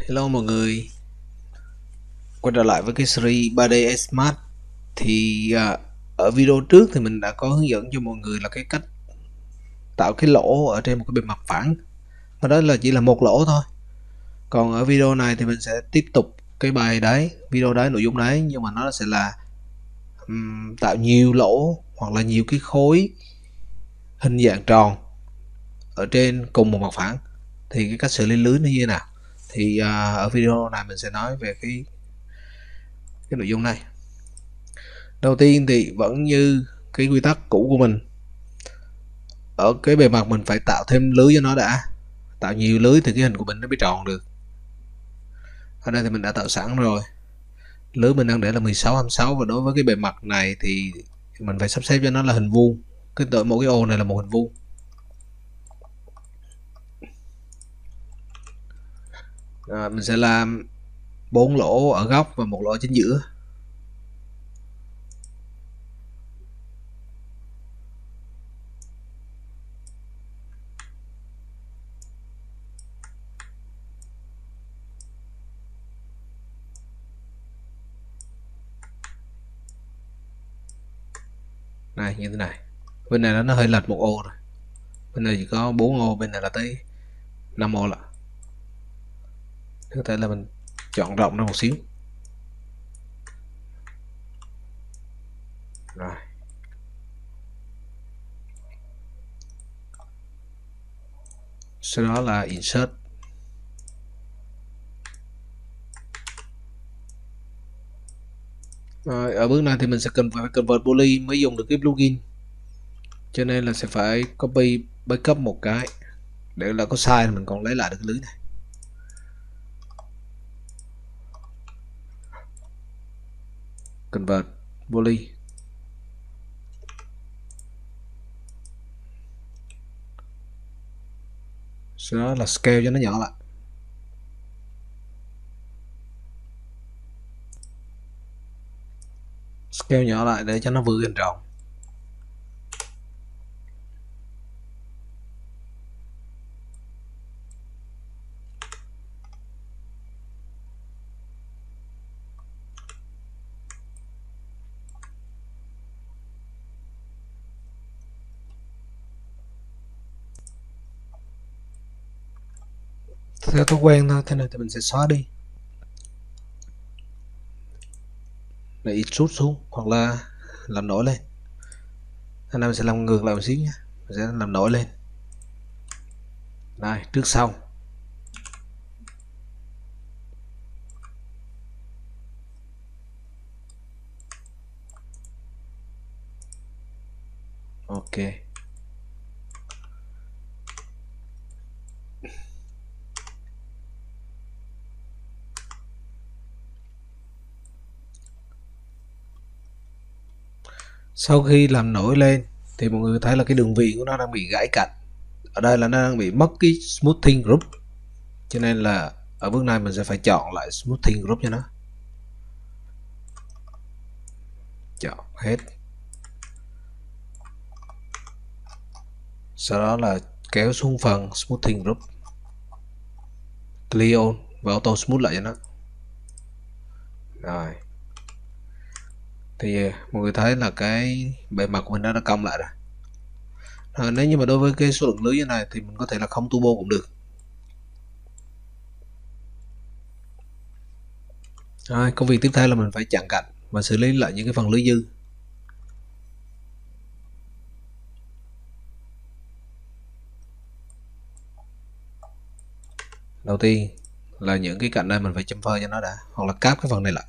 Hello mọi người, quay trở lại với cái series 3DsMax. Thì ở video trước thì mình đã có hướng dẫn cho mọi người là cái cách tạo cái lỗ ở trên một cái bề mặt phẳng, mà đó là chỉ là một lỗ thôi. Còn ở video này thì mình sẽ tiếp tục cái bài đấy, video đấy, nội dung đấy, nhưng mà nó sẽ là tạo nhiều lỗ hoặc là nhiều cái khối hình dạng tròn ở trên cùng một mặt phẳng. Thì cái cách xử lý lưới nó như thế nào thì ở video này mình sẽ nói về cái nội dung này. Đầu tiên thì vẫn như cái quy tắc cũ của mình, ở cái bề mặt mình phải tạo thêm lưới cho nó đã, tạo nhiều lưới thì cái hình của mình nó mới tròn được. Ở đây thì mình đã tạo sẵn rồi, lưới mình đang để là 16 26, và đối với cái bề mặt này thì mình phải sắp xếp cho nó là hình vuông. Cái tội mỗi cái ô này là một hình vuông. Mình sẽ làm 4 lỗ ở góc và một lỗ chính giữa. Này, như thế này. Bên này nó hơi lệch một ô rồi. Bên này chỉ có 4 ô, bên này là tới 5 ô lận. Có thể là mình chọn rộng ra một xíu. Rồi. Sau đó là insert. Rồi, ở bước này thì mình sẽ cần phải convert poly mới dùng được cái plugin. Cho nên là sẽ phải copy backup một cái để là có sai thì mình còn lấy lại được cái lưới này. Convert poly. Sau đó là scale cho nó nhỏ lại. Scale nhỏ lại để cho nó vừa hình tròn. Theo thói quen thôi, thế này thì mình sẽ xóa đi để ít rút xuống hoặc là làm nổi lên. Thế này mình sẽ làm ngược lại một xíu nhé, mình sẽ làm nổi lên này trước sau. Ok, sau khi làm nổi lên thì mọi người thấy là cái đường viền của nó đang bị gãy cạnh. Ở đây là nó đang bị mất cái smoothing group, cho nên là ở bước này mình sẽ phải chọn lại smoothing group cho nó, chọn hết. Sau đó là kéo xuống phần smoothing group, clear all và auto smooth lại cho nó. Rồi thì mọi người thấy là cái bề mặt của mình nó đã cong lại rồi. Nếu như mà đối với cái số lượng lưới như này thì mình có thể là không turbo cũng được. Rồi, công việc tiếp theo là mình phải chặn cạnh và xử lý lại những cái phần lưới dư. Đầu tiên là những cái cạnh này mình phải chamfer cho nó đã, hoặc là cáp cái phần này lại.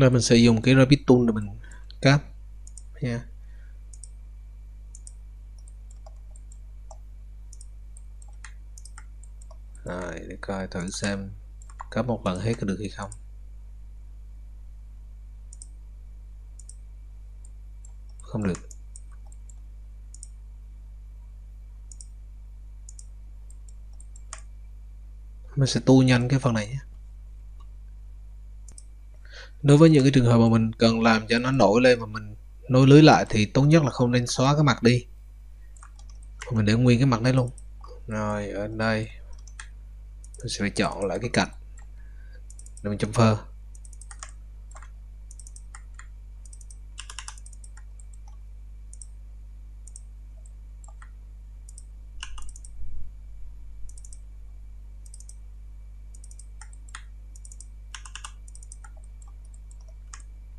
Rồi mình sẽ dùng cái RapidTool để mình cáp nha. Rồi để coi thử xem cáp một lần hết có được hay không. Không được. Mình sẽ tu nhanh cái phần này nhé. Đối với những cái trường hợp mà mình cần làm cho nó nổi lên mà mình nối lưới lại thì tốt nhất là không nên xóa cái mặt đi, Mình để nguyên cái mặt đấy luôn. Rồi ở đây mình sẽ phải chọn lại cái cạnh để mình chấm phơ.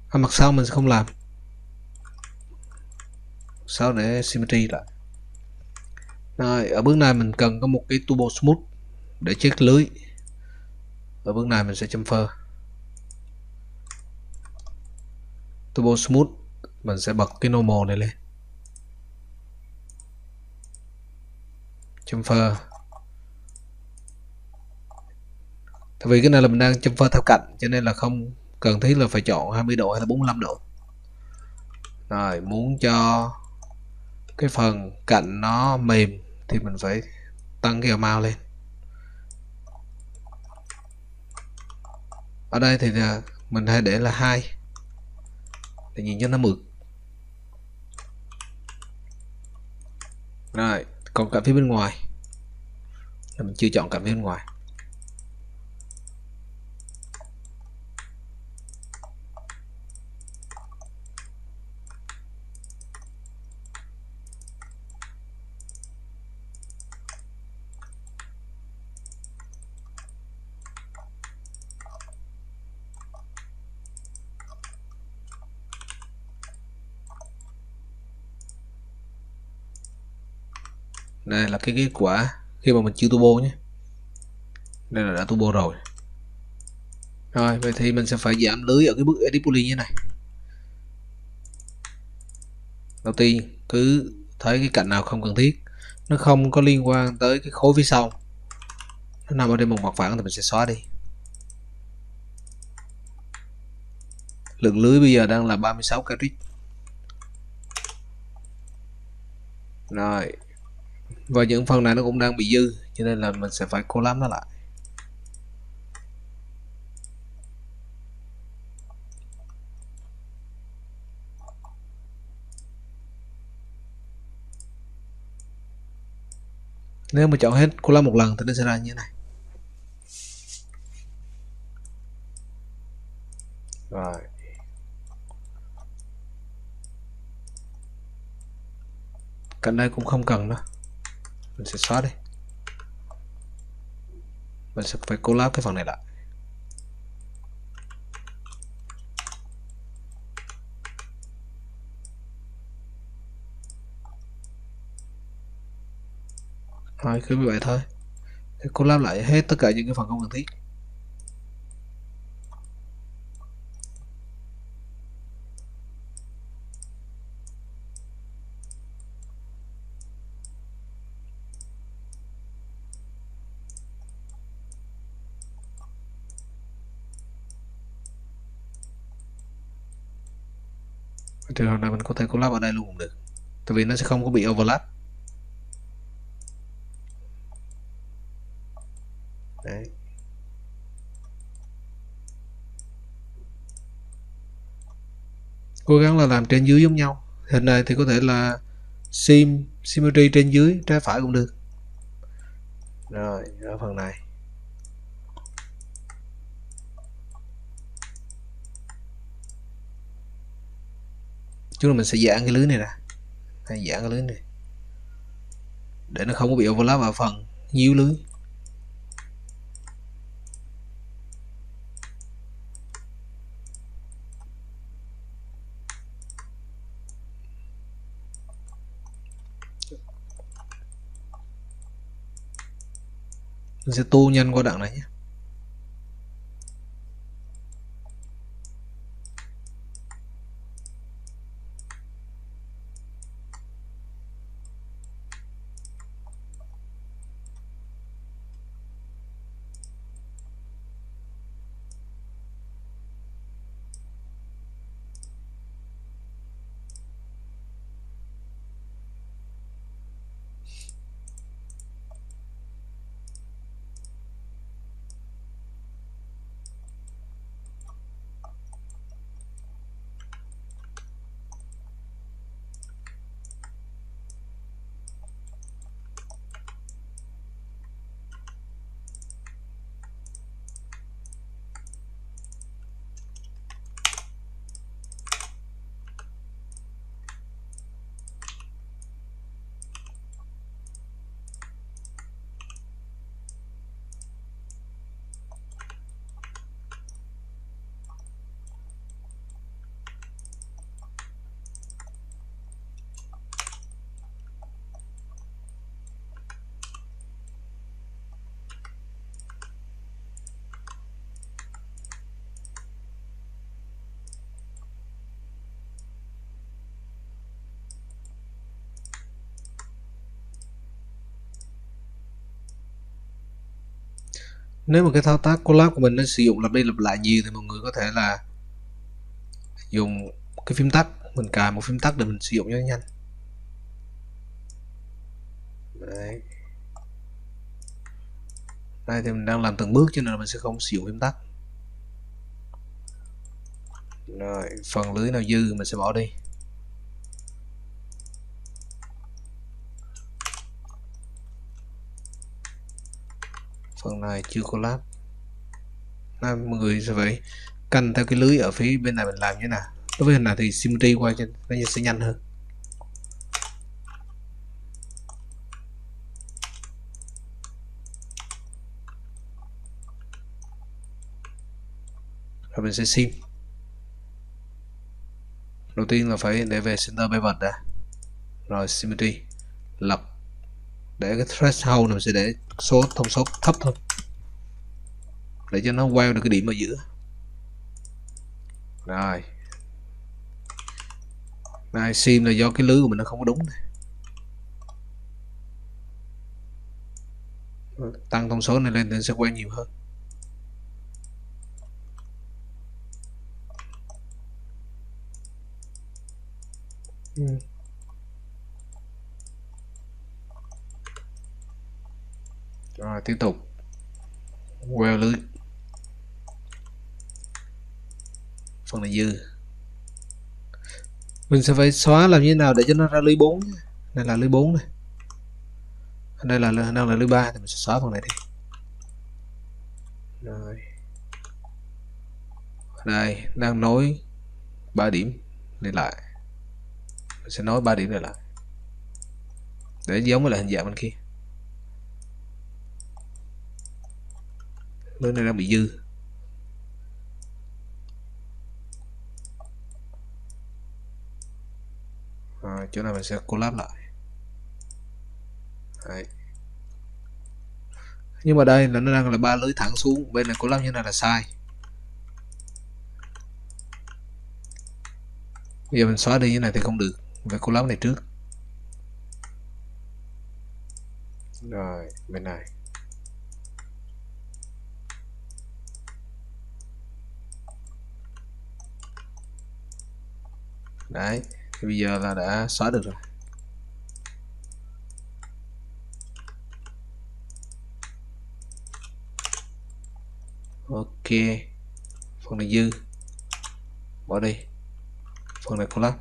À, mặt sau mình sẽ không làm, sau để symmetry lại. Rồi, ở bước này mình cần có một cái turbo smooth để chết lưới. Ở bước này mình sẽ chấm phơ turbo smooth, mình sẽ bật cái normal này lên, chấm phơ. Tại vì cái này là mình đang chấm phơ theo cạnh cho nên là không cần thiết là phải chọn 20 độ hay là 45 độ. Rồi muốn cho cái phần cạnh nó mềm thì mình phải tăng cái amount lên. Ở đây thì mình hay để là 2 để nhìn cho nó mượt. Rồi còn cạnh phía bên ngoài là mình chưa chọn cạnh phía bên ngoài. Đây là cái kết quả khi mà mình chưa turbo nhé. Đây là đã turbo rồi. Rồi vậy thì mình sẽ phải giảm lưới ở cái bước edit poly như thế này. Đầu tiên cứ thấy cái cạnh nào không cần thiết, nó không có liên quan tới cái khối phía sau, nó nằm ở trên một mặt phẳng thì mình sẽ xóa đi. Lượng lưới bây giờ đang là 36 carat. Rồi và những phần này nó cũng đang bị dư cho nên là mình sẽ phải collapse nó lại. Nếu mà chọn hết collapse một lần thì nó sẽ ra như thế này. Rồi cạnh đây cũng không cần nữa, mình sẽ xóa đi. Mình sẽ phải collapse cái phần này lại. Rồi cứ như vậy thôi, thì collapse lại hết tất cả những cái phần không cần thiết. Trường hợp này mình có thể collab ở đây luôn cũng được, tại vì nó sẽ không có bị overlap. Đấy. Cố gắng là làm trên dưới giống nhau. Hình này thì có thể là symmetry trên dưới, trái phải cũng được. Rồi ở phần này chúng mình sẽ giãn cái lưới này ra, hay giãn cái lưới này để nó không có bị overlap vào phần nhíu lưới. Mình sẽ tu nhanh qua đoạn này nhé. Nếu mà cái thao tác collab của mình nó sử dụng lặp đi lặp lại nhiều thì mọi người có thể là dùng cái phím tắt, mình cài một phím tắt để mình sử dụng cho nhanh. Đấy. Đây thì mình đang làm từng bước cho nên là mình sẽ không sử dụng phím tắt. Rồi, phần lưới nào dư mình sẽ bỏ đi. Phần này chưa collab. Đây, mọi người sẽ phải canh theo cái lưới ở phía bên này mình làm như thế nào. Đối với hình này thì symmetry qua cho nó sẽ nhanh hơn. Rồi mình sẽ sim. Đầu tiên là phải để về center pivot đã. Rồi symmetry lập để cái threshold này mình sẽ để số thông số thấp thôi để cho nó quay được cái điểm ở giữa. Rồi này sim là do cái lưới của mình nó không có đúng này. Tăng thông số này lên thì sẽ quay nhiều hơn. Rồi tiếp tục quay lưới phần này dư mình sẽ phải xóa làm như thế nào để cho nó ra lưới 4. Đây là lưới 4 này, đây là đang là lưới 3 thì mình sẽ xóa phần này đi. Rồi đây đang nối 3 điểm này lại, mình sẽ nối 3 điểm này lại để giống với lại hình dạng bên kia. Lưới này đang bị dư. Rồi, chỗ này mình sẽ collab lại. Đấy. Nhưng mà đây là nó đang là 3 lưới thẳng xuống, bên này collab như thế này là sai. Bây giờ mình xóa đi như thế này thì không được, mình phải collab này trước. Rồi bên này. Đấy, thì bây giờ là đã xóa được rồi. Ok, phần này dư bỏ đi, phần này collab.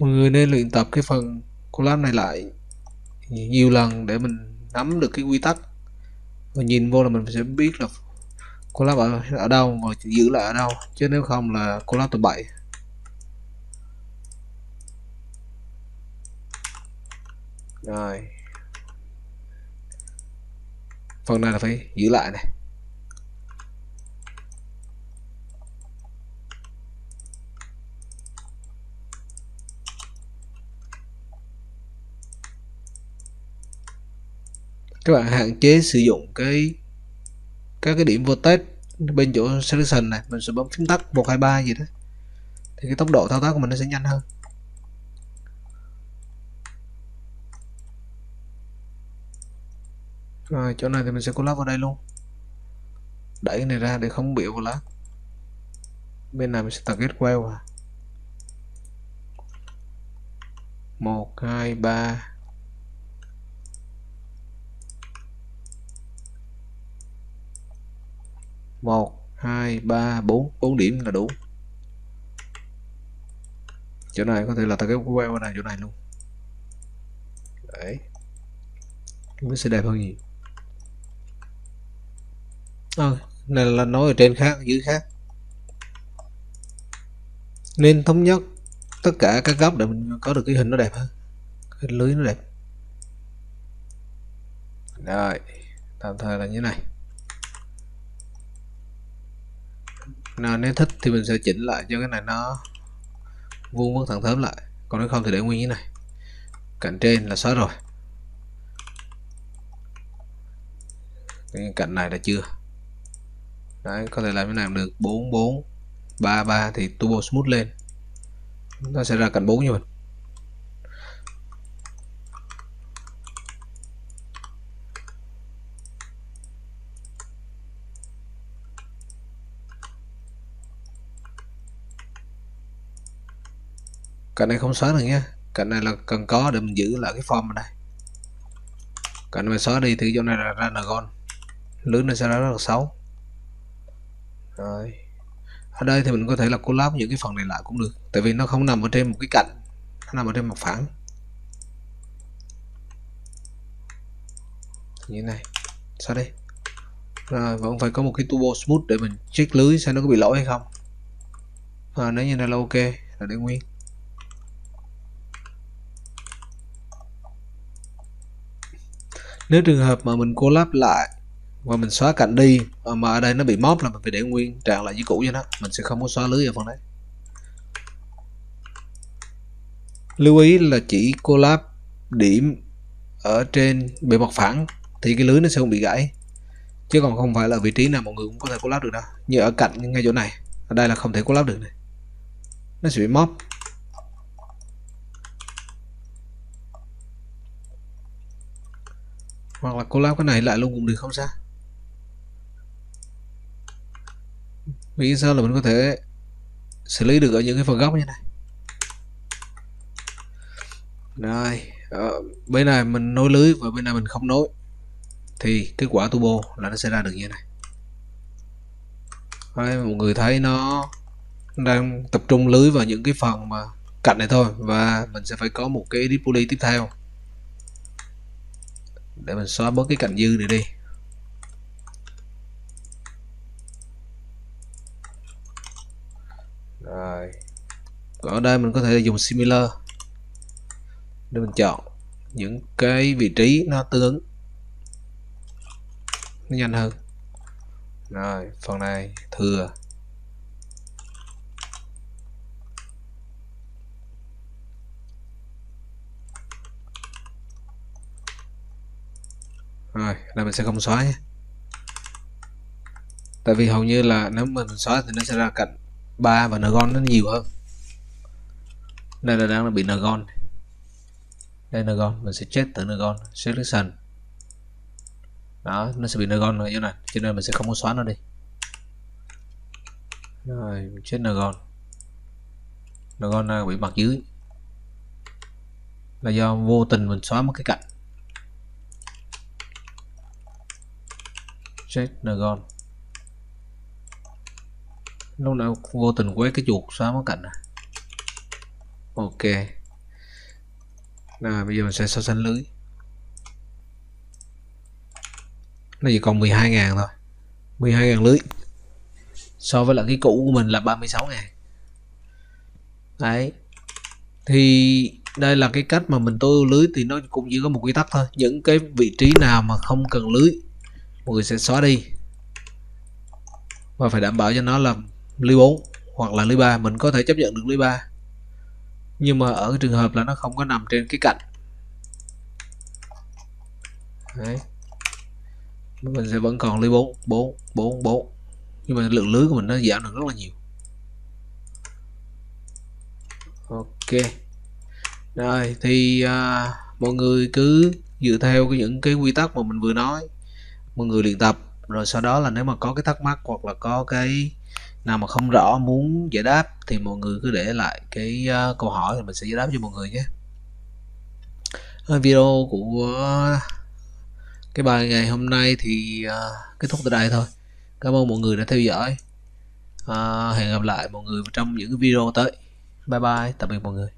Mọi người nên luyện tập cái phần collab này lại nhiều lần để mình nắm được cái quy tắc và nhìn vô là mình sẽ biết là collab ở đâu và giữ lại ở đâu, chứ nếu không là collab tầm bậy. Rồi phần này là phải giữ lại này. Các bạn hạn chế sử dụng cái các cái điểm vortex bên chỗ selection này, mình sẽ bấm phím tắt 1, 2, 3 gì đó thì cái tốc độ thao tác của mình nó sẽ nhanh hơn. Rồi chỗ này thì mình sẽ collab vào đây luôn, đẩy cái này ra để không bị overlap. Bên này mình sẽ target well vào 1, 2, 3. Bốn điểm là đủ. Chỗ này có thể là target quay qua này, chỗ này luôn. Đấy, nó sẽ đẹp hơn gì. Này là nói ở trên khác, dưới khác. Nên thống nhất tất cả các góc để mình có được cái hình nó đẹp hơn, cái lưới nó đẹp. Rồi, tạm thời là như thế này. Nào, nếu thích thì mình sẽ chỉnh lại cho cái này nó vuông vức thẳng thớm lại, còn nếu không thì để nguyên như này. Cạnh trên là xóa rồi, cái cạnh này là chưa. Đấy, có thể làm cái này được 4, 4, 3, 3 thì turbo smooth lên, nó sẽ ra cạnh 4 như mình. Cạnh này không xóa được nhé, cạnh này là cần có để mình giữ lại cái form ở đây. Cạnh mình xóa đi thì chỗ này là ra ngon, lưới nó sẽ ra rất là xấu. Rồi. Ở đây thì mình có thể là collab những cái phần này lại cũng được, tại vì nó không nằm ở trên một cái cạnh, nó nằm ở trên một phẳng như này. Sao đây? Rồi vẫn phải có một cái turbo smooth để mình check lưới xem nó có bị lỗi hay không. Nếu như này là ok là để nguyên. Nếu trường hợp mà mình collab lại và mình xóa cạnh đi mà ở đây nó bị móp là mình phải để nguyên trạng lại như cũ cho nó, mình sẽ không có xóa lưới ở phần đấy. Lưu ý là chỉ collab điểm ở trên bề mặt phẳng thì cái lưới nó sẽ không bị gãy, chứ còn không phải là vị trí nào mọi người cũng có thể collab được đâu. Như ở cạnh ngay chỗ này, ở đây là không thể collab được này, nó sẽ bị móp. Hoặc là collab cái này lại luôn cũng được, không sao. Vì sao là mình có thể xử lý được ở những cái phần góc như này. Rồi, bên này mình nối lưới và bên này mình không nối thì kết quả turbo là nó sẽ ra được như này. Đấy, mọi người thấy nó đang tập trung lưới vào những cái phần mà cạnh này thôi, và mình sẽ phải có một cái edit poly tiếp theo để mình xóa bớt cái cạnh dư này đi. Rồi. Còn ở đây mình có thể dùng similar để mình chọn những cái vị trí nó tương ứng, nó nhanh hơn. Rồi phần này thừa rồi là mình sẽ không xóa nhé, tại vì hầu như là nếu mình xóa thì nó sẽ ra cạnh 3 và ngon nó nhiều hơn. Đây là đang bị ngon, đây là ngon, mình sẽ check từ ngon selection đó, nó sẽ bị ngon ở chỗ này, cho nên mình sẽ không có xóa nó đi. Rồi check ngon đang bị mặt dưới là do vô tình mình xóa một cái cạnh. Check ngon lúc nào vô tình quét cái chuột xóa mất cạnh này. Ok nào, bây giờ mình sẽ so sánh lưới, nó chỉ còn 12.000 thôi, 12.000 lưới so với lại cái cũ của mình là 36.000 đấy. Thì đây là cái cách mà mình tối lưới, thì nó cũng chỉ có một quy tắc thôi, những cái vị trí nào mà không cần lưới mọi người sẽ xóa đi và phải đảm bảo cho nó là lưới 4 hoặc là lưới 3. Mình có thể chấp nhận được lưới 3 nhưng mà ở cái trường hợp là nó không có nằm trên cái cạnh đấy, mình sẽ vẫn còn lưới 4 nhưng mà lượng lưới của mình nó giảm được rất là nhiều. Ok rồi thì mọi người cứ dựa theo những cái quy tắc mà mình vừa nói, mọi người luyện tập, rồi sau đó là nếu mà có cái thắc mắc hoặc là có cái nào mà không rõ muốn giải đáp thì mọi người cứ để lại cái câu hỏi thì mình sẽ giải đáp cho mọi người nhé. Video của cái bài ngày hôm nay thì kết thúc tại đây thôi. Cảm ơn mọi người đã theo dõi. Hẹn gặp lại mọi người trong những video tới. Bye bye, tạm biệt mọi người.